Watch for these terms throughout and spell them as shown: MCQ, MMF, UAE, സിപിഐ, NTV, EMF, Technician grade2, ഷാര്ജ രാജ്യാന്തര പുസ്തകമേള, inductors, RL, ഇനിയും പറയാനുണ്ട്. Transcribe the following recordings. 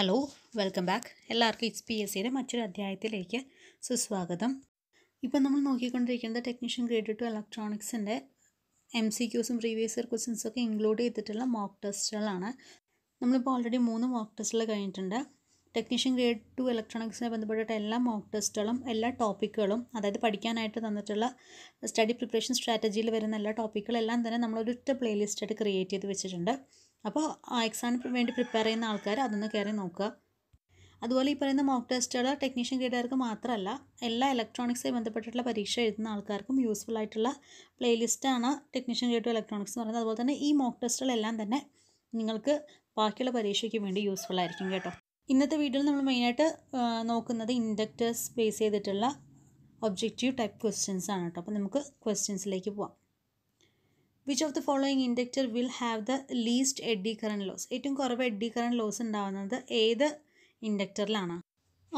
Hello welcome back. എല്ലാവർക്കും it's P S സിയുടെ മറ്റൊരു അധ്യായത്തിലേക്ക് സുസ്വാഗതം. ഇപ്പം നമ്മൾ നോക്കിക്കൊണ്ടിരിക്കുന്നത് ടെക്നീഷ്യൻ ഗ്രേഡ് 2 ഇലക്ട്രോണിക്സിൻ്റെ എം സി ക്യൂസും പ്രീവിയസ് ഇയർ ക്വസ്റ്റ്യൻസൊക്കെ ഇൻക്ലൂഡ് ചെയ്തിട്ടുള്ള മോക്ക് ടെസ്റ്റുകളാണ്. നമ്മളിപ്പോൾ ഓൾറെഡി 3 മോക്ക് ടെസ്റ്റുകൾ കഴിഞ്ഞിട്ടുണ്ട്. ടെക്നീഷ്യൻ ഗ്രേഡ് 2 ഇലക്ട്രോണിക്സിനെ ബന്ധപ്പെട്ടിട്ട് എല്ലാ മോക്ക് ടെസ്റ്റുകളും എല്ലാ ടോപ്പിക്കുകളും, അതായത് പഠിക്കാനായിട്ട് തന്നിട്ടുള്ള സ്റ്റഡി പ്രിപ്പറേഷൻ സ്ട്രാറ്റജിയിൽ വരുന്ന എല്ലാ ടോപ്പിക്കുകളെല്ലാം തന്നെ നമ്മളൊരൊറ്റ പ്ലേലിസ്റ്റായിട്ട് ക്രിയേറ്റ് ചെയ്ത് വെച്ചിട്ടുണ്ട്. അപ്പോൾ ആ എക്സാമിന് വേണ്ടി പ്രിപ്പയർ ചെയ്യുന്ന ആൾക്കാർ അതൊന്ന് കയറി നോക്കുക. അതുപോലെ ഈ പറയുന്ന മോക്ക് ടെസ്റ്റുകൾ ടെക്നീഷ്യൻ ഗ്രേഡുകാർക്ക് മാത്രമല്ല, എല്ലാ ഇലക്ട്രോണിക്സുമായി ബന്ധപ്പെട്ടിട്ടുള്ള പരീക്ഷ എഴുതുന്ന ആൾക്കാർക്കും യൂസ്ഫുൾ ആയിട്ടുള്ള പ്ലേലിസ്റ്റാണ് ടെക്നീഷ്യൻ ഗ്രേഡ് 2 ഇലക്ട്രോണിക്സ് എന്ന് പറയുന്നത്. അതുപോലെ തന്നെ ഈ മോക്ക് ടെസ്റ്റുകളെല്ലാം തന്നെ നിങ്ങൾക്ക് ബാക്കിയുള്ള പരീക്ഷയ്ക്ക് വേണ്ടി യൂസ്ഫുൾ ആയിരിക്കും കേട്ടോ. ഇന്നത്തെ വീഡിയോയിൽ നമ്മൾ മെയിനായിട്ട് നോക്കുന്നത് ഇൻഡക്റ്റേഴ്സ് ബേസ് ചെയ്തിട്ടുള്ള ഒബ്ജക്റ്റീവ് ടൈപ്പ് ക്വസ്റ്റ്യൻസ് ആണ് കേട്ടോ. അപ്പോൾ നമുക്ക് ക്വസ്റ്റ്യൻസിലേക്ക് പോവാം. Which of the following inductor will have the least eddy current loss? ഏറ്റവും കുറവ് എഡ്ഡി കറന്റ് ലോസ് ഉണ്ടാകുന്നത് ഏത് ഇൻഡക്റ്ററിലാണ്?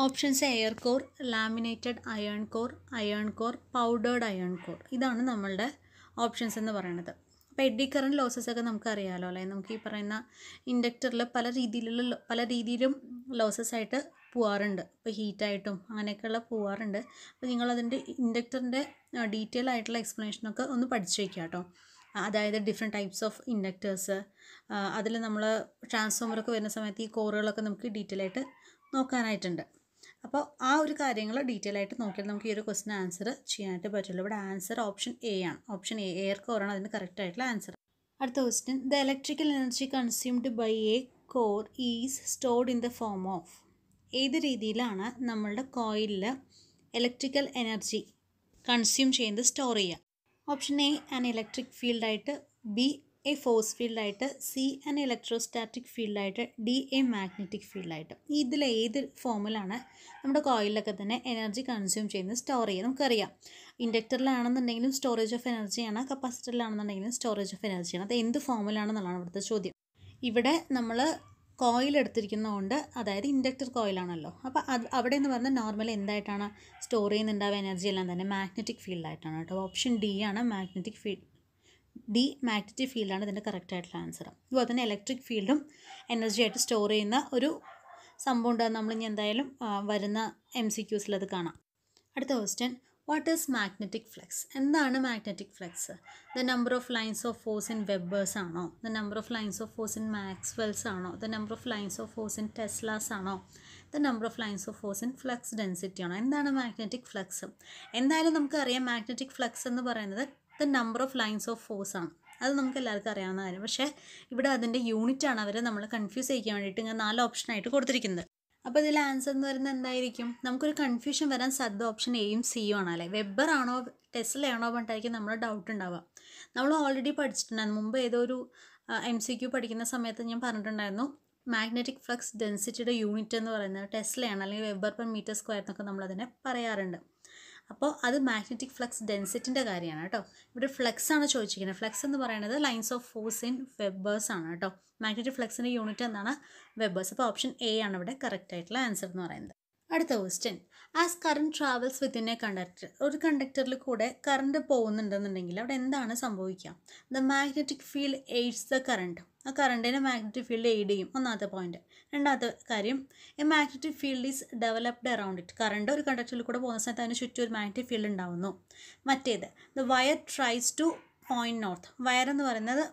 Options air core, laminated iron core, powdered iron core. ഇതാണ് നമ്മളുടെ ഓപ്ഷൻസ് എന്ന് പറയുന്നത്. അപ്പോൾ എഡ്ഡി കറന്റ് ലോസസൊക്കെ നമുക്കറിയാമല്ലോ അല്ലേ. നമുക്ക് ഈ പറയുന്ന ഇൻഡക്റ്ററിൽ പല രീതിയിലും ലോസസ്സായിട്ട് പോവാറുണ്ട്. ഇപ്പോൾ ഹീറ്റായിട്ടും അങ്ങനെയൊക്കെയുള്ള പോവാറുണ്ട്. അപ്പോൾ നിങ്ങളതിൻ്റെ ഇൻഡക്റ്ററിൻ്റെ ഡീറ്റെയിൽ ആയിട്ടുള്ള എക്സ്പ്ലനേഷനൊക്കെ ഒന്ന് പഠിച്ചു വയ്ക്കുക കേട്ടോ. അതായത് ഡിഫറെൻറ്റ് ടൈപ്സ് ഓഫ് ഇൻഡക്റ്റേഴ്സ്, അതിൽ നമ്മൾ ട്രാൻസ്ഫോമറൊക്കെ വരുന്ന സമയത്ത് ഈ കോറുകളൊക്കെ നമുക്ക് ഡീറ്റെയിൽ ആയിട്ട് നോക്കാനായിട്ടുണ്ട്. അപ്പോൾ ആ ഒരു കാര്യങ്ങൾ ഡീറ്റെയിൽ ആയിട്ട് നോക്കിയാൽ നമുക്ക് ഈ ഒരു ക്വസ്റ്റിന് ആൻസർ ചെയ്യാനായിട്ട് പറ്റുള്ളൂ. ഇവിടെ ആൻസർ ഓപ്ഷൻ എ ആണ്. ഓപ്ഷൻ എ, എയർ കോറാണ് അതിന് കറക്റ്റ് ആയിട്ടുള്ള ആൻസർ. അടുത്ത question, the electrical energy consumed by a core is stored in the form of? ഏത് രീതിയിലാണ് നമ്മളുടെ കോയിലിൽ ഇലക്ട്രിക്കൽ എനർജി കൺസ്യൂം ചെയ്യുന്നത് സ്റ്റോർ ചെയ്യുക? ഓപ്ഷൻ എ ആൻ ഇലക്ട്രിക് ഫീൽഡായിട്ട്, ബി എ ഫോഴ്സ് ഫീൽഡായിട്ട്, സി ആൻ ഇലക്ട്രോസ്റ്റാറ്റിക് ഫീൽഡായിട്ട്, ഡി എ മാഗ്നറ്റിക് ഫീൽഡായിട്ട്. ഇതിലേത് ഫോമിലാണ് നമ്മുടെ കോയിലൊക്കെ തന്നെ എനർജി കൺസ്യൂം ചെയ്യുന്നത് സ്റ്റോർ ചെയ്യുക? നമുക്കറിയാം ഇൻഡക്റ്ററിലാണെന്നുണ്ടെങ്കിലും സ്റ്റോറേജ് ഓഫ് എനർജിയാണ്, കപ്പാസിറ്ററിലാണെന്നുണ്ടെങ്കിലും സ്റ്റോറേജ് ഓഫ് എനർജിയാണ്. അത് എന്ത് ഫോമിലാണെന്നുള്ളതാണ് ഇവിടുത്തെ ചോദ്യം. ഇവിടെ നമ്മൾ കോയിലെടുത്തിരിക്കുന്നതുകൊണ്ട്, അതായത് ഇൻഡക്റ്റർ കോയിലാണല്ലോ, അപ്പോൾ അത് അവിടെ എന്ന് പറഞ്ഞാൽ നോർമലി എന്തായിട്ടാണ് സ്റ്റോർ ചെയ്യുന്നുണ്ടാവുക എനർജി? എല്ലാം തന്നെ മാഗ്നറ്റിക് ഫീൽഡായിട്ടാണ് കേട്ടോ. ഓപ്ഷൻ ഡി ആണ് മാഗ്നറ്റിക് ഫീൽഡ്. ഡി മാഗ്നറ്റിക് ഫീൽഡാണ് ഇതിൻ്റെ കറക്റ്റ് ആയിട്ടുള്ള ആൻസർ. അതുപോലെ തന്നെ ഇലക്ട്രിക് ഫീൽഡും എനർജി ആയിട്ട് സ്റ്റോർ ചെയ്യുന്ന ഒരു സംഭവം ഉണ്ടാകും. നമ്മളിനി എന്തായാലും വരുന്ന എം സി ക്യൂസിൽ അത് കാണാം. അടുത്ത question, what is magnetic flux? എന്താണ് magnetic flux? The number of lines of force in webers ആണോ? The number of lines of force in maxwells ആണോ? The number of lines of force in teslas ആണോ? The number of lines of force in flux density ആണോ? എന്താണ് magnetic flux? എന്തായാലും നമുക്കറിയാം magnetic flux എന്ന് പറയുന്നത് the number of lines of force ആണ്. അത് നമുക്ക് എല്ലാവർക്കും അറിയാവുന്ന കാര്യം. പക്ഷേ ഇവിടെ അതിൻ്റെ യൂണിറ്റാണ് അവർ നമ്മൾ കൺഫ്യൂസ് ചെയ്യിക്കാൻ വേണ്ടിയിട്ട് ഇങ്ങനെ 4 ഓപ്ഷനായിട്ട് കൊടുത്തിരിക്കുന്നത്. അപ്പോൾ ഇതിൽ ആൻസർ എന്ന് പറയുന്നത് എന്തായിരിക്കും? നമുക്കൊരു കൺഫ്യൂഷൻ വരാൻ സാധ്യത ഓപ്ഷൻ എയും സിയും ആണ് അല്ലേ. വെബർ ആണോ ടെസ്ലയാണോ പറഞ്ഞിട്ടായിരിക്കും നമ്മുടെ ഡൗട്ട് ഉണ്ടാവുക. നമ്മൾ ഓൾറെഡി പഠിച്ചിട്ടുണ്ടായിരുന്നു മുമ്പ് ഏതോ ഒരു എം സി ക്യു പഠിക്കുന്ന സമയത്ത് ഞാൻ പറഞ്ഞിട്ടുണ്ടായിരുന്നു മാഗ്നറ്റിക് ഫ്ലക്സ് ഡെൻസിറ്റിയുടെ യൂണിറ്റ് എന്ന് പറയുന്നത് ടെസ്ലയാണ്, അല്ലെങ്കിൽ വെബർ പെർ മീറ്റർ സ്ക്വയർ എന്നൊക്കെ നമ്മളതിനെ പറയാറുണ്ട്. അപ്പോൾ അത് മാഗ്നറ്റിക് ഫ്ലക്സ് ഡെൻസിറ്റിൻ്റെ കാര്യമാണ് കേട്ടോ. ഇവിടെ ഫ്ലക്സ് ആണ് ചോദിച്ചിരിക്കുന്നത്. ഫ്ലക്സ് എന്ന് പറയുന്നത് lines of force in webers ആണ് കേട്ടോ. മാഗ്നറ്റിക് ഫ്ലക്സിൻ്റെ യൂണിറ്റ് എന്താണ്? വെബേഴ്സ്. അപ്പോൾ ഓപ്ഷൻ എ ആണ് ഇവിടെ കറക്റ്റ് ആയിട്ടുള്ള ആൻസർ എന്ന് പറയുന്നത്. അടുത്ത question, as current travels within a conductor, ഒരു കണ്ടക്ടറിൽ കൂടെ കറണ്ട് പോകുന്നുണ്ടെന്നുണ്ടെങ്കിൽ അവിടെ എന്താണ് സംഭവിക്കുക? The magnetic field aids the current. ആ കറണ്ടിനെ മാഗ്നറ്റിക് ഫീൽഡ് എയ്ഡ് ചെയ്യും, ഒന്നാമത്തെ പോയിന്റ്. രണ്ടാമത്തെ കാര്യം, a magnetic field is developed around it. Current ഒരു കണ്ടക്ടറിൽ കൂടെ പോകുന്ന സമയത്ത് അതിന് ചുറ്റും ഒരു മാഗ്നറ്റിക് ഫീൽഡ് ഉണ്ടാവുന്നു. മറ്റേത്, the wire tries to point north. Wire എന്ന് പറയുന്നത്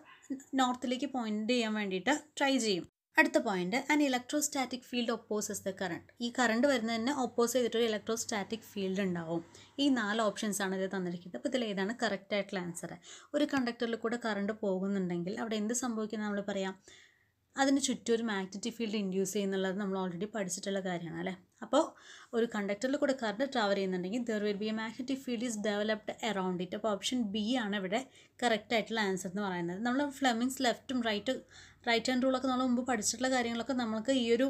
നോർത്തിലേക്ക് പോയിന്റ് ചെയ്യാൻ വേണ്ടിയിട്ട് ട്രൈ ചെയ്യും. അടുത്ത point, an electrostatic field opposes the current. ഈ കറണ്ട് വരുന്നത് തന്നെ ഒപ്പോസ് ചെയ്തിട്ടൊരു ഇലക്ട്രോസ്റ്റാറ്റിക് ഫീൽഡ് ഉണ്ടാവും. ഈ 4 ഓപ്ഷൻസാണ് ഇത് തന്നിരിക്കുന്നത്. അപ്പോൾ ഇതിലേതാണ് കറക്റ്റ് ആയിട്ടുള്ള ആൻസർ? ഒരു കണ്ടക്ടറിൽ കൂടെ കറണ്ട് പോകുന്നുണ്ടെങ്കിൽ അവിടെ എന്ത് സംഭവിക്കുന്നത് നമ്മൾ പറയാം? അതിന് ചുറ്റും ഒരു മാഗ്നറ്റിക് ഫീൽഡ് ഇൻഡ്യൂസ് ചെയ്യുന്നുള്ളത് നമ്മൾ ഓൾറെഡി പഠിച്ചിട്ടുള്ള കാര്യമാണ് അല്ലേ. അപ്പോൾ ഒരു കണ്ടക്ടറിൽ കൂടെ കറണ്ട് ട്രാവൽ ചെയ്യുന്നുണ്ടെങ്കിൽ there will be a magnetic field is developed around it. അപ്പോൾ ഓപ്ഷൻ ബി ആണ് ഇവിടെ കറക്റ്റ് ആയിട്ടുള്ള ആൻസർ എന്ന് പറയുന്നത്. നമ്മൾ ഫ്ലെമിങ്സ് ലെഫ്റ്റും റൈറ്റ് ഹാൻഡ് റൂളൊക്കെ നമ്മൾ മുമ്പ് പഠിച്ചിട്ടുള്ള കാര്യങ്ങളൊക്കെ നമുക്ക് ഈ ഒരു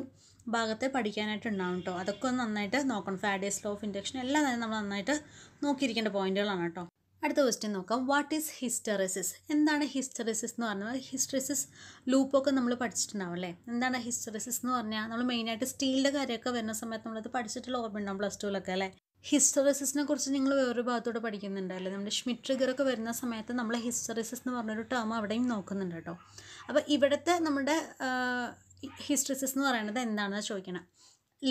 ഭാഗത്തെ പഠിക്കാനായിട്ടുണ്ടാകും കേട്ടോ. അതൊക്കെ ഒന്ന് നന്നായിട്ട് നോക്കണം. ഫാരഡേസ് ലോ ഓഫ് ഇൻഡക്ഷൻ എല്ലാം തന്നെ നമ്മൾ നന്നായിട്ട് നോക്കിയിരിക്കേണ്ട പോയിന്റുകളാണ് കേട്ടോ. അടുത്ത ക്വസ്റ്റ്യൻ നോക്കാം, വാട്ട് ഈസ് ഹിസ്റ്ററിസിസ്? എന്താണ് ഹിസ്റ്ററിസിസ് എന്ന് പറഞ്ഞാൽ? ഹിസ്റ്ററിസിസ് ലൂപ്പൊക്കെ നമ്മൾ പഠിച്ചിട്ടുണ്ടാവും അല്ലേ. എന്താണ് ഹിസ്റ്ററിസിസ് എന്ന് പറഞ്ഞാൽ? നമ്മൾ മെയിനായിട്ട് സ്റ്റീലിൻ്റെ കാര്യമൊക്കെ വരുന്ന സമയത്ത് നമ്മളത് പഠിച്ചിട്ടുള്ള ഓർമ്മ ഉണ്ടാവും പ്ലസ് ടുവിലൊക്കെ അല്ലേ. ഹിസ്റ്ററിസിസിനെ കുറിച്ച് നിങ്ങൾ വേറൊരു ഭാഗത്തോടെ പഠിക്കുന്നുണ്ടല്ലേ. നമ്മുടെ ഷ്മിറ്റ് ട്രിഗറൊക്കെ വരുന്ന സമയത്ത് നമ്മൾ ഹിസ്റ്ററിസിസ് എന്ന് പറഞ്ഞൊരു ടേം അവിടെയും നോക്കുന്നുണ്ട് കേട്ടോ. അപ്പോൾ ഇവിടുത്തെ നമ്മുടെ ഹിസ്റ്ററിസിസ് എന്ന് പറയുന്നത് എന്താണെന്ന് ചോദിക്കണം.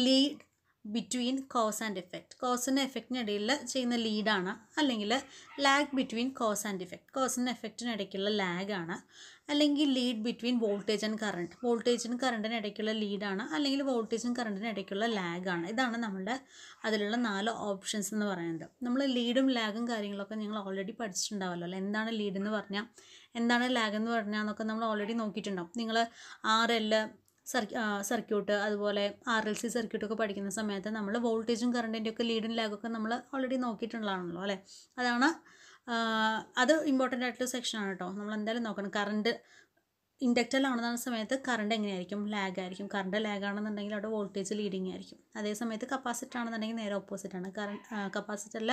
Lead between cause and effect, കോസിൻ്റെ എഫക്റ്റിനിടയിൽ ചെയ്യുന്ന ലീഡാണ്, അല്ലെങ്കിൽ lag between cause and effect, കോസിൻ്റെ എഫക്റ്റിനിടയ്ക്കുള്ള ലാഗാണ്, അല്ലെങ്കിൽ lead between voltage and current, വോൾട്ടേജിനും കറണ്ടിനും ഇടയ്ക്കുള്ള ലീഡാണ്, അല്ലെങ്കിൽ വോൾട്ടേജും കറണ്ടിനും ഇടയ്ക്കുള്ള ലാഗാണ്. ഇതാണ് നമ്മുടെ അതിലുള്ള നാല് ഓപ്ഷൻസ് എന്ന് പറയുന്നത്. നമ്മൾ ലീഡും ലാഗും കാര്യങ്ങളൊക്കെ നിങ്ങൾ ഓൾറെഡി പഠിച്ചിട്ടുണ്ടാവുമല്ലോ അല്ലേ. എന്താണ് ലീഡെന്ന് പറഞ്ഞാൽ, എന്താണ് ലാഗെന്ന് പറഞ്ഞാൽ എന്നൊക്കെ നമ്മൾ ഓൾറെഡി നോക്കിയിട്ടുണ്ടാവും. നിങ്ങൾ ആർ എൽ സർക്യൂട്ട്, അതുപോലെ ആർ എൽ സി സർക്യൂട്ടൊക്കെ പഠിക്കുന്ന സമയത്ത് നമ്മൾ വോൾട്ടേജും കറണ്ടിൻ്റെയൊക്കെ ലീഡും ലാഗൊക്കെ നമ്മൾ ഓൾറെഡി നോക്കിയിട്ടുള്ളതാണല്ലോ അല്ലേ. അതാണ്, അത് ഇമ്പോർട്ടൻ്റ് ആയിട്ടുള്ള സെക്ഷനാണ് കേട്ടോ. നമ്മൾ എന്തായാലും നോക്കണം. കറണ്ട് ഇൻഡക്റ്ററിലാണെന്ന സമയത്ത് കറണ്ട് എങ്ങനെയായിരിക്കും? ലാഗായിരിക്കും. കറണ്ട് ലാഗാണെന്നുണ്ടെങ്കിൽ അവിടെ വോൾട്ടേജ് ലീഡിങ് ആയിരിക്കും. അതേ സമയത്ത് കപ്പാസിറ്റർ ആണെന്നുണ്ടെങ്കിൽ നേരെ ഓപ്പോസിറ്റാണ്. കപ്പാസിറ്ററിൽ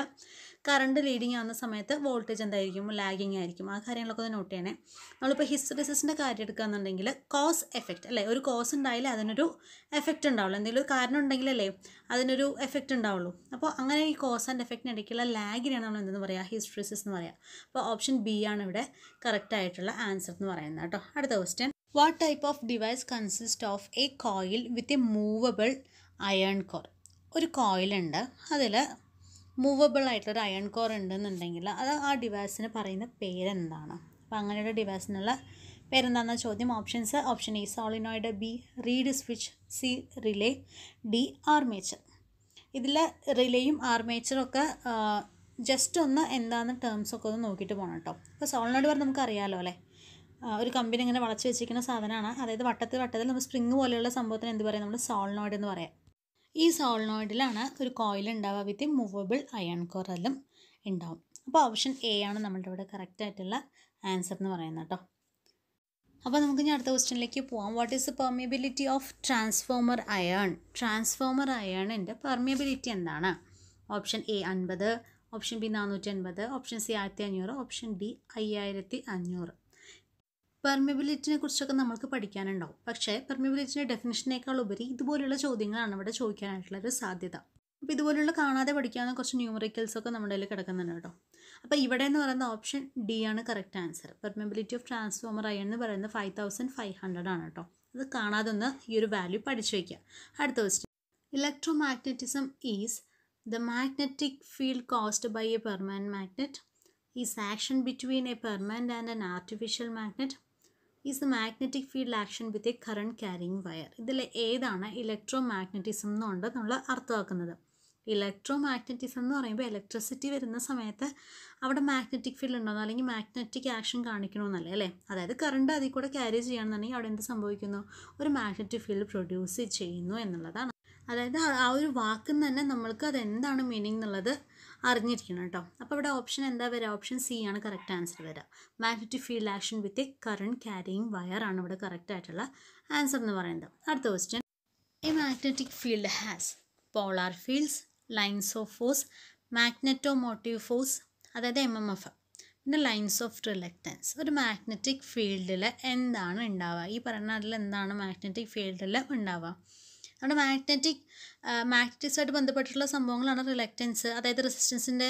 കറണ്ട് ലീഡിങ് ആവുന്ന സമയത്ത് വോൾട്ടേജ് എന്തായിരിക്കും? ലാഗിങ് ആയിരിക്കും. ആ കാര്യങ്ങളൊക്കെ നോട്ട് ചെയ്യണേ. നമ്മളിപ്പോൾ ഹിസ്റ്ററിസിൻ്റെ കാര്യം എടുക്കുകയെന്നുണ്ടെങ്കിൽ കോസ് എഫക്റ്റ് അല്ലേ, ഒരു കോസ് ഉണ്ടായാലേ അതിനൊരു എഫക്റ്റ് ഉണ്ടാവുള്ളൂ, എന്തെങ്കിലും ഒരു കാരണം ഉണ്ടെങ്കിലല്ലേ അതിനൊരു എഫക്റ്റ് ഉണ്ടാവുള്ളൂ. അപ്പോൾ അങ്ങനെ ഈ കോസ് ആൻഡ് എഫക്റ്റിന് ഇടയ്ക്കുള്ള ലാഗിനെയാണ് നമ്മൾ എന്തെന്ന് പറയുക? ഹിസ്റ്ററിസിസ് എന്ന് പറയുക. അപ്പോൾ ഓപ്ഷൻ ബി ആണ് ഇവിടെ കറക്റ്റായിട്ടുള്ള ആൻസർ എന്ന് പറയുന്നത് കേട്ടോ. അടുത്ത question. What type of device consists of a coil with a movable iron core? ഒരു കോയിലുണ്ട്, അതിൽ മൂവബിൾ ആയിട്ടുള്ളൊരു അയൺ കോർ ഉണ്ടെന്നുണ്ടെങ്കിൽ അത് ആ ഡിവൈസിന് പറയുന്ന പേരെന്താണ്? അപ്പോൾ അങ്ങനെയുള്ള ഡിവൈസിനുള്ള പേരെന്താണെന്ന ചോദ്യം. Options: option A solenoid, B reed switch, C relay, D armature. ഇതിൽ റിലേയും ആർമേച്ചറൊക്കെ ജസ്റ്റ് ഒന്ന് എന്താണെന്ന് ടേംസൊക്കെ ഒന്ന് നോക്കിയിട്ട് പോകണം കേട്ടോ. അപ്പോൾ സോളിനോയിഡ് പറഞ്ഞാൽ നമുക്കറിയാമല്ലോ അല്ലേ, ഒരു കമ്പിന് ഇങ്ങനെ വളച്ച് വെച്ചിരിക്കുന്ന സാധനമാണ്. അതായത് വട്ടത്തിൽ വട്ടത്തിൽ നമ്മൾ സ്പ്രിങ് പോലെയുള്ള സംഭവത്തിന് എന്ത് പറയാം? നമ്മൾ സോളിനോയിഡ് എന്ന് പറയാം. ഈ സോളിനോയിഡിലാണ് ഒരു കോയിൽ ഉണ്ടാവുക വിത്ത് മൂവബിൾ അയൺ കോർ എല്ലാം ഉണ്ടാവും. അപ്പോൾ ഓപ്ഷൻ എ ആണ് നമ്മളുടെ ഇവിടെ കറക്റ്റായിട്ടുള്ള ആൻസർ എന്ന് പറയുന്നത് കേട്ടോ. അപ്പോൾ നമുക്ക് ഇനി അടുത്ത ക്വസ്റ്റ്യനിലേക്ക് പോകാം. What is the permeability of transformer iron? Transformer അയണിൻ്റെ പെർമിയബിലിറ്റി എന്താണ്? Option A 50, option B 450, option C 1500, option D 5500. പെർമിയബിലിറ്റിനെ കുറിച്ചൊക്കെ നമ്മൾക്ക് പഠിക്കാനുണ്ടാവും. പക്ഷേ പെർമിയബിലിറ്റിൻ്റെ ഡെഫിനിഷനേക്കാൾ ഉപരി ഇതുപോലെയുള്ള ചോദ്യങ്ങളാണ് ഇവിടെ ചോദിക്കാനായിട്ടുള്ളൊരു സാധ്യത. അപ്പോൾ ഇതുപോലെയുള്ള കാണാതെ പഠിക്കാവുന്ന കുറച്ച് ന്യൂമറിക്കൽസൊക്കെ നമ്മുടെ കയ്യിൽ കിടക്കുന്നുണ്ട് കേട്ടോ. അപ്പോൾ ഇവിടെ എന്ന് പറയുന്ന ഓപ്ഷൻ ഡി ആണ് correct answer. Permeability of transformer iron എന്ന് പറയുന്നത് 5500 ആണ് കേട്ടോ. അത് കാണാതെ ഒന്ന് ഈ ഒരു വാല്യൂ പഠിച്ചു വയ്ക്കുക. അടുത്ത question. Electromagnetism is the magnetic field caused by a permanent magnet, is action between a permanent and an artificial magnet, is the magnetic field action with a current carrying wire. ഇതിൽ ഏതാണ് electro magnetism എന്നുണ്ട് നമ്മൾ അർത്ഥമാക്കുന്നത്? Electro magnetism എന്ന് പറയുമ്പോൾ electricity വരുന്ന സമയത്ത് അവിടെ മാഗ്നറ്റിക് ഫീൽഡ് ഉണ്ടോ അല്ലെങ്കിൽ മാഗ്നറ്റിക് ആക്ഷൻ കാണിക്കണമെന്നല്ലേ അല്ലേ. അതായത് കറണ്ട് അതിൽ കൂടെ ക്യാരി ചെയ്യണമെന്നുണ്ടെങ്കിൽ അവിടെ എന്ത് സംഭവിക്കുന്നു? ഒരു മാഗ്നറ്റിക് ഫീൽഡ് പ്രൊഡ്യൂസ് ചെയ്യുന്നു എന്നുള്ളതാണ്. അതായത് ആ ഒരു വാക്കിൽ തന്നെ നമ്മൾക്ക് അതെന്താണ് മീനിങ് എന്നുള്ളത് അറിഞ്ഞിരിക്കണം കേട്ടോ. അപ്പോൾ ഇവിടെ ഓപ്ഷൻ എന്താ വരിക? ഓപ്ഷൻ സി ആണ് കറക്റ്റ് ആൻസർ വരിക. Magnetic field action with a current carrying wire ആണ് ഇവിടെ കറക്റ്റ് ആയിട്ടുള്ള ആൻസർ എന്ന് പറയുന്നത്. അടുത്ത question. A magnetic field has polar fields, lines of force, magneto motive force, അതായത് MMF, പിന്നെ ലൈൻസ് ഓഫ് റിലക്റ്റൻസ്. ഒരു മാഗ്നറ്റിക് ഫീൽഡിൽ എന്താണ് ഉണ്ടാവുക? ഈ പറഞ്ഞ അതിൽ എന്താണ് മാഗ്നറ്റിക് ഫീൽഡിൽ ഉണ്ടാവുക? നമ്മുടെ മാഗ്നറ്റിക്സായിട്ട് ബന്ധപ്പെട്ടിട്ടുള്ള സംഭവങ്ങളാണ് റിലക്റ്റൻസ്. അതായത് റെസിസ്റ്റൻസിൻ്റെ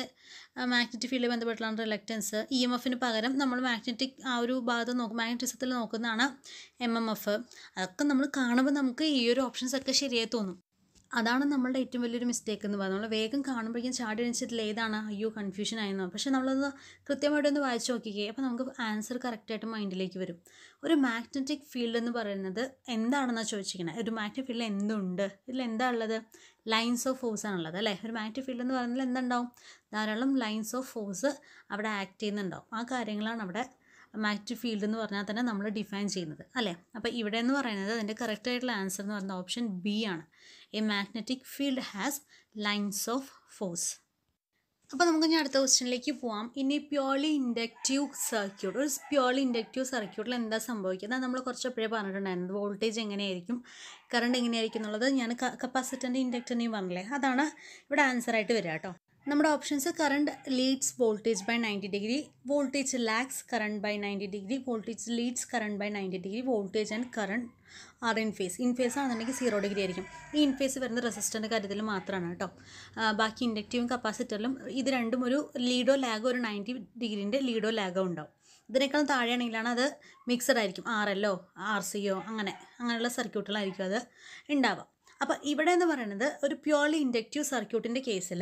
മാഗ്നറ്റിക് ഫീൽഡിൽ ബന്ധപ്പെട്ടുള്ളതാണ് റിലക്റ്റൻസ്. EMFന് പകരം നമ്മൾ മാഗ്നറ്റിക് ആ ഒരു ഭാഗത്ത് മാഗ്നറ്റിസത്തിൽ നോക്കുന്നതാണ് MMF. അതൊക്കെ നമ്മൾ കാണുമ്പോൾ നമുക്ക് ഈ ഒരു ഓപ്ഷൻസൊക്കെ ശരിയായി തോന്നും. അതാണ് നമ്മളുടെ ഏറ്റവും വലിയൊരു മിസ്റ്റേക്ക് എന്ന് പറയുന്നത്. നമ്മൾ വേഗം കാണുമ്പോഴേക്കും ചാടി എണിച്ചിട്ടില്ല ഏതാണ്, അയ്യോ കൺഫ്യൂഷൻ ആയിരുന്നു. പക്ഷേ നമ്മളത് കൃത്യമായിട്ടൊന്ന് വായിച്ച് നോക്കിക്കേ, അപ്പോൾ നമുക്ക് ആൻസർ കറക്റ്റായിട്ട് മൈൻഡിലേക്ക് വരും. ഒരു മാഗ്നറ്റിക് ഫീൽഡ് എന്ന് പറയുന്നത് എന്താണെന്നാണ് ചോദിച്ചിരിക്കുന്നത്. ഒരു മാഗ്നറ്റിക് ഫീൽഡിൽ എന്തുണ്ട്, ഇതിൽ എന്താ ഉള്ളത്? ലൈൻസ് ഓഫ് ഫോഴ്സ് ആണുള്ളത് അല്ലേ. ഒരു മാഗ്നറ്റിക് ഫീൽഡ് എന്ന് പറയുന്നതിൽ എന്തുണ്ടാവും? ധാരാളം ലൈൻസ് ഓഫ് ഫോഴ്സ് അവിടെ ആക്ട് ചെയ്യുന്നുണ്ടാവും. ആ കാര്യങ്ങളാണ് അവിടെ മാഗ്നറ്റിക് ഫീൽഡ് എന്ന് പറഞ്ഞാൽ തന്നെ നമ്മൾ ഡിഫൈൻ ചെയ്യുന്നത് അല്ലേ. അപ്പോൾ ഇവിടെ എന്ന് പറയുന്നത് അതിൻ്റെ കറക്റ്റായിട്ടുള്ള ആൻസർ എന്ന് പറയുന്നത് ഓപ്ഷൻ ബി ആണ്. A magnetic field has lines of force. അപ്പോൾ നമുക്ക് ഞാൻ അടുത്ത ക്വസ്റ്റ്യനിലേക്ക് പോവാം. ഇനി പ്യൂർലി ഇൻഡക്റ്റീവ് സർക്യൂട്ട്, ഒരു പ്യൂർലി ഇൻഡക്റ്റീവ് സർക്യൂട്ടിൽ എന്താ സംഭവിക്കുന്നത്? നമ്മൾ കുറച്ച് അപ്പോഴേ പറഞ്ഞിട്ടുണ്ടായിരുന്നു. വോൾട്ടേജ് എങ്ങനെയായിരിക്കും, കറണ്ട് എങ്ങനെയായിരിക്കും എന്നുള്ളത് ഞാൻ കപ്പാസിറ്ററിൻ്റെയും ഇൻഡക്റ്ററിൻ്റെയും പറഞ്ഞില്ലേ, അതാണ് ഇവിടെ ആൻസറായിട്ട് വരിക കേട്ടോ. നമ്മുടെ options: current leads voltage by 90 degree, voltage lags current by 90 degree, voltage leads current by 90 degree, voltage and current are in phase. In phase ആണെന്നുണ്ടെങ്കിൽ 0 ഡിഗ്രി ആയിരിക്കും. ഈ ഇൻ ഫേസ് വരുന്ന റെസിസ്റ്ററിൻ്റെ കാര്യത്തിൽ മാത്രമാണ് കേട്ടോ. ബാക്കി ഇൻഡക്റ്റീവും കപ്പാസിറ്ററിലും ഇത് രണ്ടും ഒരു ലീഡോ ലാഗോ, ഒരു 90 ഡിഗ്രീൻ്റെ ലീഡോ ലാഗോ ഉണ്ടാവും. ഇതിനേക്കാളും താഴെയാണെങ്കിലാണ് അത് മിക്സഡ് ആയിരിക്കും, ആർ എല്ലോ ആർ സിയോ അങ്ങനെയുള്ള സർക്യൂട്ടുകളായിരിക്കും അത് ഉണ്ടാവുക. അപ്പോൾ ഇവിടെ എന്ന് പറയുന്നത് ഒരു പ്യുവർലി ഇൻഡക്റ്റീവ് സർക്യൂട്ടിൻ്റെ കേസിൽ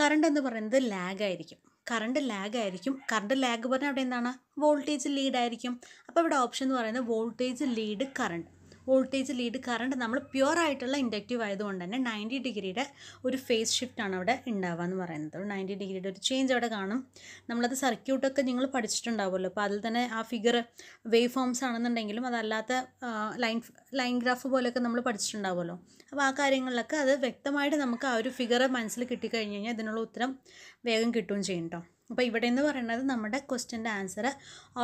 കറണ്ട് എന്ന് പറയുന്നത് ലാഗായിരിക്കും, കറണ്ട് ലാഗ് പറഞ്ഞാൽ അവിടെ എന്താണ് വോൾട്ടേജ് ലീഡായിരിക്കും. അപ്പോൾ ഇവിടെ ഓപ്ഷൻ എന്ന് പറയുന്നത് വോൾട്ടേജ് ലീഡ് കറണ്ട് നമ്മൾ പ്യുവർ ആയിട്ടുള്ള ഇൻഡക്റ്റീവ് ആയതുകൊണ്ട് തന്നെ 90 ഡിഗ്രിയുടെ ഒരു ഫേസ് ഷിഫ്റ്റാണ് അവിടെ ഉണ്ടാവുക എന്ന് പറയുന്നത്. 90 ഡിഗ്രിയുടെ ഒരു ചേഞ്ച് അവിടെ കാണും. നമ്മളത് സർക്യൂട്ടൊക്കെ നിങ്ങൾ പഠിച്ചിട്ടുണ്ടാവുമല്ലോ, അപ്പോൾ അതിൽ തന്നെ ആ ഫിഗർ വേവ് ഫോംസ് ആണെന്നുണ്ടെങ്കിലും അതല്ലാത്ത ലൈൻ ഗ്രാഫ് പോലെയൊക്കെ നമ്മൾ പഠിച്ചിട്ടുണ്ടാവുമല്ലോ. അപ്പോൾ ആ കാര്യങ്ങളിലൊക്കെ അത് വ്യക്തമായിട്ട് നമുക്ക് ആ ഒരു ഫിഗർ മനസ്സിൽ കിട്ടിക്കഴിഞ്ഞ് കഴിഞ്ഞാൽ ഇതിനുള്ള ഉത്തരം വേഗം കിട്ടുകയും ചെയ്യും കേട്ടോ. അപ്പോൾ ഇവിടെ എന്ന് പറയുന്നത് നമ്മുടെ ക്വസ്റ്റ്യൻ്റെ ആൻസർ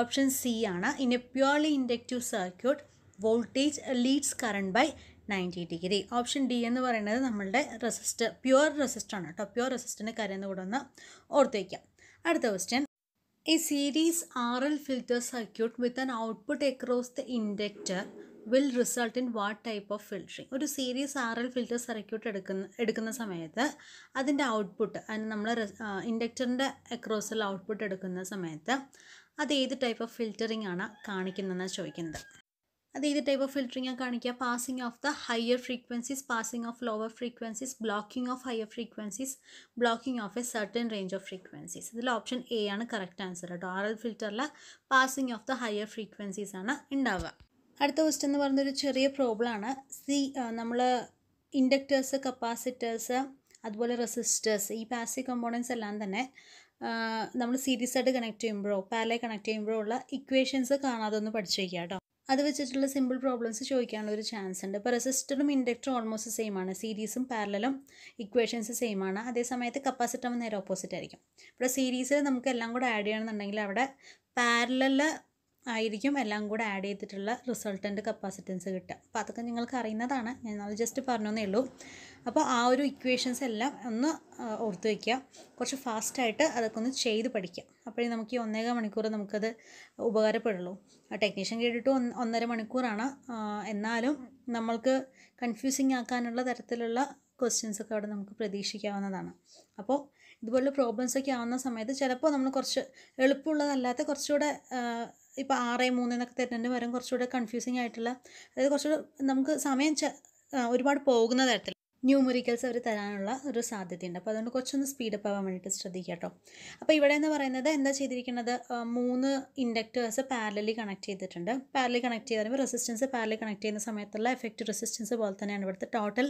ഓപ്ഷൻ സി ആണ്. In a purely inductive circuit voltage leads current by 90 degree. Option D എന്ന് പറയുന്നത് നമ്മളുടെ പ്യുവർ റെസിസ്റ്ററാണ് കേട്ടോ. പ്യുവർ റെസിസ്റ്ററിൻ്റെ കാര്യം കൂടെ ഒന്ന് ഓർത്ത് വയ്ക്കാം. അടുത്ത question, a series R L filter circuit with an output across the inductor will result in what type of filtering? ഒരു series R L filter circuit എടുക്കുന്ന സമയത്ത് അതിൻ്റെ ഔട്ട്പുട്ട്, അതിന് നമ്മൾ ഇൻഡക്റ്ററിൻ്റെ അക്രോസിൽ ഔട്ട്പുട്ട് എടുക്കുന്ന സമയത്ത് അത് ഏത് ടൈപ്പ് ഓഫ് ഫിൽറ്ററിങ് ആണ് കാണിക്കുന്നതെന്നാണ് ചോദിക്കുന്നത്. അത് ഏത് ടൈപ്പ് ഓഫ് ഫിൽറ്ററിംഗ് ആണ് കാണിക്കുക? Passing of the higher frequencies, passing of lower frequencies, blocking of higher frequencies, blocking of a certain range of frequencies. ഇതിൽ ഓപ്ഷൻ എ ആണ് കറക്റ്റ് ആൻസർ കേട്ടോ. ആർ എൽ ഫിൽറ്ററിൽ passing of the higher frequencies ആണ് ഉണ്ടാവുക. അടുത്ത question എന്ന് പറയുന്നൊരു ചെറിയ പ്രോബ്ലമാണ്. നമ്മൾ ഇൻഡക്റ്റേഴ്സ്, കപ്പാസിറ്റേഴ്സ്, അതുപോലെ റെസിസ്റ്റേഴ്സ്, ഈ പാസീവ് കമ്പോണൻസ് എല്ലാം തന്നെ നമ്മൾ സീരീസ് ആയിട്ട് കണക്ട് ചെയ്യുമ്പോഴോ പാരലൽ കണക്ട് ചെയ്യുമ്പോഴോ ഉള്ള ഇക്വേഷൻസ് കാണാതെ ഒന്ന് പഠിച്ചു വയ്ക്കുക കേട്ടോ. അത് വെച്ചിട്ടുള്ള സിമ്പിൾ പ്രോബ്ലംസ് ചോദിക്കാനുള്ള ഒരു ചാൻസ് ഉണ്ട്. ഇപ്പോൾ റെസിസ്റ്ററും ഇൻഡക്ടറും ഓൾമോസ്റ്റ് സെയിം ആണ്, സീരീസും പാരലലും ഇക്വേഷൻസ് സെയിം ആണ്. അതേസമയത്ത് കപ്പാസിറ്റർ നേരെ ഓപ്പോസിറ്റ് ആയിരിക്കും. ഇവിടെ സീരീസിൽ നമുക്ക് എല്ലാം കൂടെ ആഡ് ചെയ്യണമെന്നുണ്ടെങ്കിൽ അവിടെ പാരലൽ ആയിരിക്കും എല്ലാം കൂടെ ആഡ് ചെയ്തിട്ടുള്ള റിസൾട്ടൻ്റ് കപ്പാസിറ്റൻസ് കിട്ടുക. അപ്പോൾ അതൊക്കെ നിങ്ങൾക്ക് അറിയുന്നതാണ്, ഞാൻ അത് ജസ്റ്റ് പറഞ്ഞേ ഉള്ളൂ. അപ്പോൾ ആ ഒരു ഇക്വേഷൻസ് എല്ലാം ഒന്ന് ഓർത്ത് വയ്ക്കുക, കുറച്ച് ഫാസ്റ്റായിട്ട് അതൊക്കെ ഒന്ന് ചെയ്ത് പഠിക്കുക. അപ്പോഴേ നമുക്ക് ഈ 1.5 മണിക്കൂർ നമുക്കത് ഉപകാരപ്പെടുള്ളൂ. ടെക്നീഷ്യൻ കേട്ടിട്ട് 1.5 മണിക്കൂറാണ്, എന്നാലും നമ്മൾക്ക് കൺഫ്യൂസിങ് ആക്കാനുള്ള തരത്തിലുള്ള ക്വസ്റ്റ്യൻസൊക്കെ അവിടെ നമുക്ക് പ്രതീക്ഷിക്കാവുന്നതാണ്. അപ്പോൾ ഇതുപോലെ പ്രോബ്ലംസൊക്കെ ആവുന്ന സമയത്ത് ചിലപ്പോൾ നമ്മൾ കുറച്ച് എളുപ്പമുള്ളതല്ലാത്ത കുറച്ചുകൂടെ ഇപ്പോൾ 6, 3 എന്നൊക്കെ തരുന്നതിന് വരും കുറച്ചുകൂടെ കൺഫ്യൂസിങ് ആയിട്ടുള്ള, അതായത് കുറച്ചുകൂടെ നമുക്ക് സമയം ഒരുപാട് പോകുന്ന തരത്തിൽ ന്യൂമറിക്കൽസ് അവർ തരാനുള്ള ഒരു സാധ്യതയുണ്ട്. അപ്പോൾ അതുകൊണ്ട് കുറച്ചൊന്ന് സ്പീഡപ്പ് ആവാൻ വേണ്ടിയിട്ട് ശ്രദ്ധിക്കുക കേട്ടോ. അപ്പോൾ ഇവിടെ എന്ന് പറയുന്നത് എന്താ ചെയ്തിരിക്കുന്നത്, 3 ഇൻഡക്റ്റേഴ്സ് പാരലലി കണക്ട് ചെയ്തിട്ടുണ്ട്. പാരലലി കണക്ട് ചെയ്ത് പറയുമ്പോൾ റെസിസ്റ്റൻസ് പാരലലി കണക്ട് ചെയ്യുന്ന സമയത്തുള്ള എഫക്റ്റീവ് റെസിസ്റ്റൻസ് പോലെ തന്നെയാണ് ഇവിടുത്തെ ടോട്ടൽ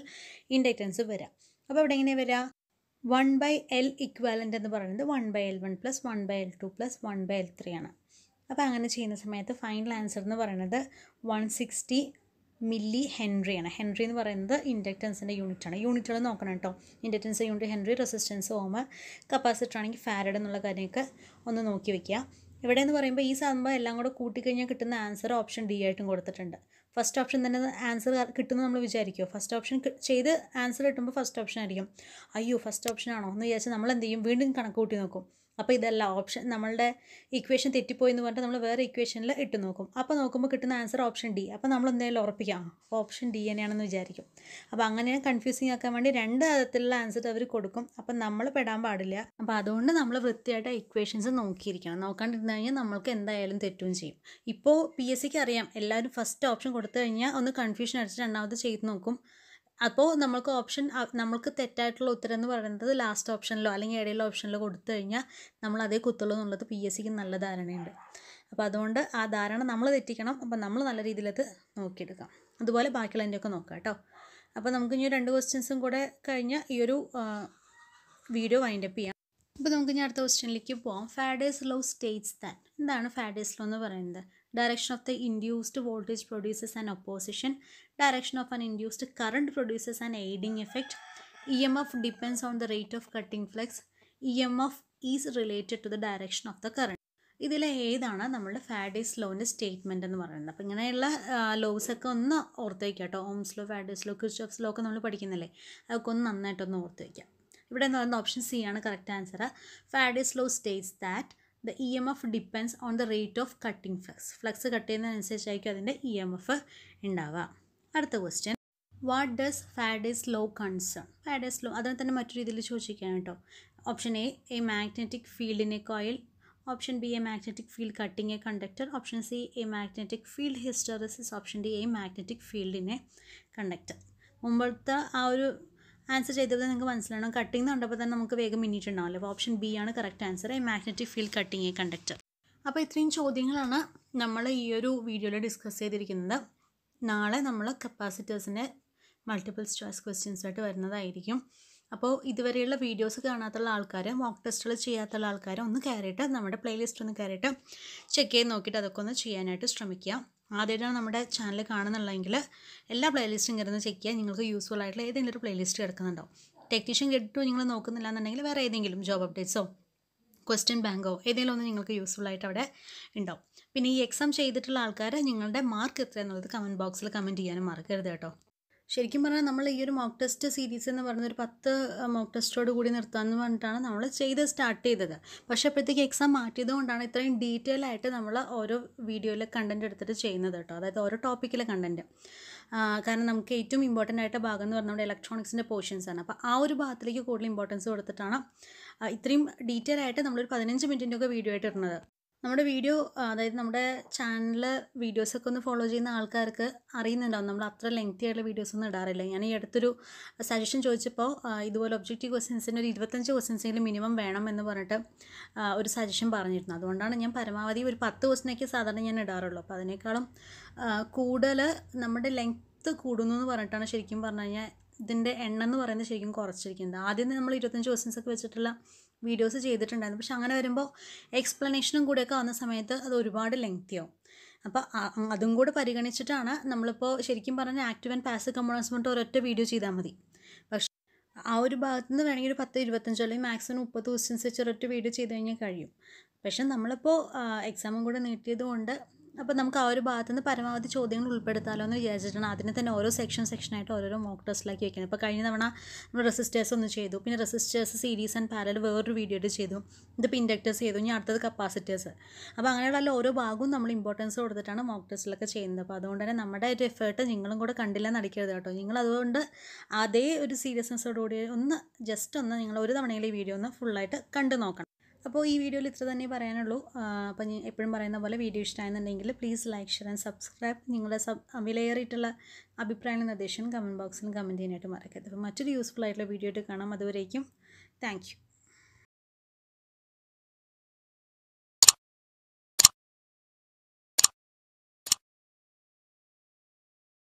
ഇൻഡക്റ്റൻസ് വരിക. അപ്പോൾ ഇവിടെ എങ്ങനെയാണ് വരിക? 1/L equivalent എന്ന് പറയുന്നത് 1/L1 + 1/L2 + 1/L3 ആണ്. അപ്പോൾ അങ്ങനെ ചെയ്യുന്ന സമയത്ത് ഫൈനൽ ആൻസർ എന്ന് പറയുന്നത് 160 mH ആണ്. ഹെൻറി എന്ന് പറയുന്നത് ഇൻഡക്റ്റൻസിൻ്റെ യൂണിറ്റാണ്. യൂണിറ്റുകൾ നോക്കണം കേട്ടോ. Inductance unit henry, resistance ohm, capacitor ആണെങ്കിൽ ഫാരഡ് എന്നുള്ള കാര്യമൊക്കെ ഒന്ന് നോക്കി വയ്ക്കുക. ഇവിടെ എന്ന് പറയുമ്പോൾ ഈ സംഭവം എല്ലാം കൂടെ കൂട്ടിക്കഴിഞ്ഞാൽ കിട്ടുന്ന ആൻസർ ഓപ്ഷൻ ഡി ആയിട്ടും കൊടുത്തിട്ടുണ്ട്. ഫസ്റ്റ് ഓപ്ഷൻ തന്നെ ആൻസർ കിട്ടുമെന്ന് നമ്മൾ വിചാരിക്കുമോ? ഫസ്റ്റ് ഓപ്ഷൻ ചെയ്ത് ആൻസർ കിട്ടുമ്പോൾ ഫസ്റ്റ് ഓപ്ഷൻ ആയിരിക്കും, അയ്യോ ഫസ്റ്റ് ഓപ്ഷനാണോ എന്ന് വിചാരിച്ചാൽ നമ്മൾ എന്ത് ചെയ്യും, വീണ്ടും കണക്ക് കൂട്ടി നോക്കും. അപ്പോൾ ഇതല്ല ഓപ്ഷൻ, നമ്മളുടെ ഇക്വേഷൻ തെറ്റിപ്പോയി എന്ന് പറഞ്ഞിട്ട് നമ്മൾ വേറെ ഇക്വേഷനിൽ ഇട്ട് നോക്കും. അപ്പോൾ നോക്കുമ്പോൾ കിട്ടുന്ന ആൻസർ ഓപ്ഷൻ ഡി. അപ്പോൾ നമ്മൾ എന്തായാലും ഉറപ്പിക്കാം അപ്പോൾ ഓപ്ഷൻ ഡി തന്നെയാണെന്ന് വിചാരിക്കും. അപ്പോൾ അങ്ങനെ കൺഫ്യൂസിങ് ആക്കാൻ വേണ്ടി 2 തരത്തിലുള്ള ആൻസർ അവർ കൊടുക്കും. അപ്പോൾ നമ്മൾ പെടാൻ പാടില്ല. അപ്പോൾ അതുകൊണ്ട് നമ്മൾ വൃത്തിയായിട്ട് ഇക്വേഷൻസ് നോക്കിയിരിക്കണം. നോക്കാണ്ടിരുന്ന് കഴിഞ്ഞാൽ നമ്മൾക്ക് എന്തായാലും തെറ്റും ചെയ്യും. ഇപ്പോൾ PSCക്ക് അറിയാം, എല്ലാവരും ഫസ്റ്റ് ഓപ്ഷൻ കൊടുത്തു കഴിഞ്ഞാൽ ഒന്ന് കൺഫ്യൂഷൻ അടിച്ച് 2ാമത് ചെയ്ത് നോക്കും. അപ്പോൾ നമ്മൾക്ക് നമ്മൾക്ക് തെറ്റായിട്ടുള്ള ഉത്തരം എന്ന് പറയുന്നത് ലാസ്റ്റ് ഓപ്ഷനിലോ അല്ലെങ്കിൽ ഇടയിലുള്ള ഓപ്ഷനിലോ കൊടുത്തു കഴിഞ്ഞാൽ നമ്മൾ അതേ കുത്തുള്ളൂ എന്നുള്ളത് PSCക്ക് നല്ല ധാരണയുണ്ട്. അപ്പോൾ അതുകൊണ്ട് ആ ധാരണ നമ്മൾ തെറ്റിക്കണം. അപ്പോൾ നമ്മൾ നല്ല രീതിയിലത് നോക്കിയെടുക്കാം. അതുപോലെ ബാക്കിയുള്ളതിൻ്റെയൊക്കെ നോക്കാം കേട്ടോ. അപ്പോൾ നമുക്ക് ഇനി 2 ക്വസ്റ്റ്യൻസും കൂടെ കഴിഞ്ഞാൽ ഈ ഒരു വീഡിയോ വൈൻഡപ്പ് ചെയ്യാം. അപ്പോൾ നമുക്ക് ഇനി അടുത്ത ക്വസ്റ്റ്യനിലേക്ക് പോകാം. ഫാരഡേസ് ലോ സ്റ്റേറ്റ്സ് ദാറ്റ്, എന്താണ് ഫാരഡേസ് ലോ എന്ന് പറയുന്നത്? Direction of the induced voltage produces an opposition. Direction of an induced current produces an aiding effect. EMF depends on the rate of cutting flux. EMF is related to the direction of the current. ഇതിൽ ഏതാണ് നമ്മളുടെ Faraday's ലോൻ്റെ statement എന്ന് പറയുന്നത്? അപ്പോൾ ഇങ്ങനെയുള്ള ലോസൊക്കെ ഒന്ന് ഓർത്ത് വയ്ക്കുക കേട്ടോ. Ohm's law, Faraday's law, Kirchhoff's law ഒക്കെ നമ്മൾ പഠിക്കുന്നില്ലേ, അതൊക്കെ ഒന്ന് നന്നായിട്ടൊന്ന് ഓർത്ത് വയ്ക്കുക. ഇവിടെ എന്ന് പറയുന്നത് ഓപ്ഷൻ സി ആണ് correct answer. Faraday's law states that the EMF depends on the rate of cutting flux. Flux cut ചെയ്യുന്നതിനനുസരിച്ചായിരിക്കും അതിൻ്റെ EMF ഉണ്ടാവുക. അടുത്ത question, what does Faraday's law concern? Faraday's law അതിനെ തന്നെ മറ്റൊരു രീതിയിൽ ചോദിച്ചിരിക്കുകയാണ് കേട്ടോ. Option A magnetic field in a coil, Option B, a magnetic field cutting a conductor. Option C, a magnetic field hysteresis. Option D, a magnetic field in a conductor. Mumbalta, our answer is cutting the option B is the correct answer, a magnetic field cutting a conductor. Now, we will discuss this video. Now, we will capacitors multiple choice questions. Now, if you have any videos, mock test, check the playlist. Check the channel. Check the useful playlist. Technician get to the job updates. Question bank. Useful exam, mark it in the comment box. Sherikim, we have a mock test series in the 10 mock test. We have started. But we have started in detail. We have video content. That is a topic. Content. We have important electronics portions. That is the importance of detail. നമ്മുടെ video അതായത് നമ്മുടെ channel videos ഒക്കെ ഒന്ന് follow ചെയ്യുന്ന ആൾക്കാർക്ക് അറിയുന്നുണ്ടാവും നമ്മൾ അത്ര lengthy ആയിട്ടുള്ള വീഡിയോസ് ഒന്നും ഇടാറില്ല ഞാൻ ഈ അടുത്തൊരു സജഷൻ ചോദിച്ചപ്പോൾ ഇതുപോലെ ഒബ്ജക്റ്റീവ് ക്വസ്റ്റ്യൻസിന് ഒരു 25 ക്വസ്റ്റ്യൻസെങ്കിലും മിനിമം വേണം എന്ന് പറഞ്ഞിട്ട് ഒരു സജഷൻ പറഞ്ഞിരുന്നു അതുകൊണ്ടാണ് ഞാൻ പരമാവധി ഒരു 10 ക്വസ്റ്റ്യനൊക്കെ സാധാരണ ഞാൻ ഇടാറുള്ളൂ അപ്പോൾ അതിനേക്കാളും കൂടുതൽ നമ്മുടെ ലെങ്ത് കൂടുന്നു എന്ന് പറഞ്ഞിട്ടാണ് ശരിക്കും പറഞ്ഞാൽ ഇതിന്റെ എണ്ണം എന്ന് പറയുന്നത് ശരിക്കും കുറച്ചിരിക്കുന്നത് ആദ്യം നമ്മൾ 25 ക്വസ്റ്റ്യൻസ് ഒക്കെ വെച്ചിട്ടുള്ള videos ചെയ്തിട്ടുണ്ടായിരുന്നു പക്ഷെ അങ്ങനെ വരുമ്പോൾ എക്സ്പ്ലനേഷനും കൂടി ഒക്കെ ആവുന്ന സമയത്ത് അത് ഒരുപാട് ലെങ്തി ആവും അപ്പോൾ അതും കൂടി പരിഗണിച്ചിട്ടാണ് നമ്മൾ ഇപ്പോൾ ശരിക്കും പറഞ്ഞ ആക്റ്റീവ് ആൻഡ് പാസീവ് കമ്പോണൻസ് ഒരൊറ്റ വീഡിയോ ചെയ്താൽ മതി പക്ഷെ ആ ഒരു ഭാഗത്ത് നിന്ന് വേണമെങ്കിൽ ഒരു 10 25 അല്ലെങ്കിൽ മാക്സിമം 30 ക്വസ്റ്റ്യൻസ് വെച്ച് ഒരൊറ്റ വീഡിയോ ചെയ്തു കഴിഞ്ഞാൽ കഴിയും പക്ഷെ നമ്മൾ ഇപ്പോൾ എക്സാമും കൂടി നീട്ടിയത് കൊണ്ട് അപ്പോൾ നമുക്ക് ആ ഒരു ഭാഗത്ത് നിന്ന് പരമാവധി ചോദ്യങ്ങൾ ഉൾപ്പെടുത്താലോ എന്ന് വിചാരിച്ചിട്ടാണ് അതിനെ തന്നെ ഓരോ സെക്ഷനായിട്ട് ഓരോരോ മോക്ക് ടെസ്റ്റിലാക്കി വെക്കുന്നത് അപ്പോൾ കഴിഞ്ഞ തവണ നമ്മൾ റെസിസ്റ്റേഴ്സ് ഒന്ന് ചെയ്തു പിന്നെ റെസിസ്റ്റേഴ്സ് സീരീസ് ആൻഡ് പാരലൽ വേറൊരു വീഡിയോ ചെയ്തു ഇതിപ്പോൾ ഇൻഡക്ടേഴ്സ് ചെയ്തു ഇനി അടുത്തത് കപ്പാസിറ്റേഴ്സ് അപ്പോൾ അങ്ങനെയുള്ള ഓരോ ഭാഗവും നമ്മൾ ഇമ്പോർട്ടൻസ് കൊടുത്തിട്ടാണ് മോക്ക് ടെസ്റ്റിലൊക്കെ ചെയ്യുന്നത് അപ്പോൾ അതുകൊണ്ട് തന്നെ നമ്മുടെ ഒരു എഫേർട്ട് നിങ്ങളും കൂടെ കണ്ടില്ലെന്ന് അടിക്കരുത് കേട്ടോ നിങ്ങൾ അതുകൊണ്ട് അതേ ഒരു സീരിയസ്നെസ്സോടുകൂടി ഒന്ന് ജസ്റ്റ് ഒന്ന് നിങ്ങൾ ഒരു തവണയിൽ ഈ വീഡിയോ ഒന്ന് ഫുള്ളായിട്ട് കണ്ടു നോക്കണം അപ്പോൾ ഈ വീഡിയോയിൽ ഇത്ര തന്നെ പറയാനുള്ളൂ അപ്പോൾ ഞാൻ എപ്പോഴും പറയുന്ന പോലെ വീഡിയോ ഇഷ്ടമായെന്നുണ്ടെങ്കിൽ please like share and subscribe നിങ്ങളുടെ വിലയേറിയിട്ടുള്ള അഭിപ്രായങ്ങളും നിർദ്ദേശവും കമൻറ്റ് ബോക്സിൽ കമൻറ്റ് ചെയ്യാനായിട്ട് മറക്കരുത് അപ്പോൾ മറ്റൊരു യൂസ്ഫുൾ ആയിട്ടുള്ള വീഡിയോ ആയിട്ട് കാണാം അതുവരേക്കും താങ്ക് യു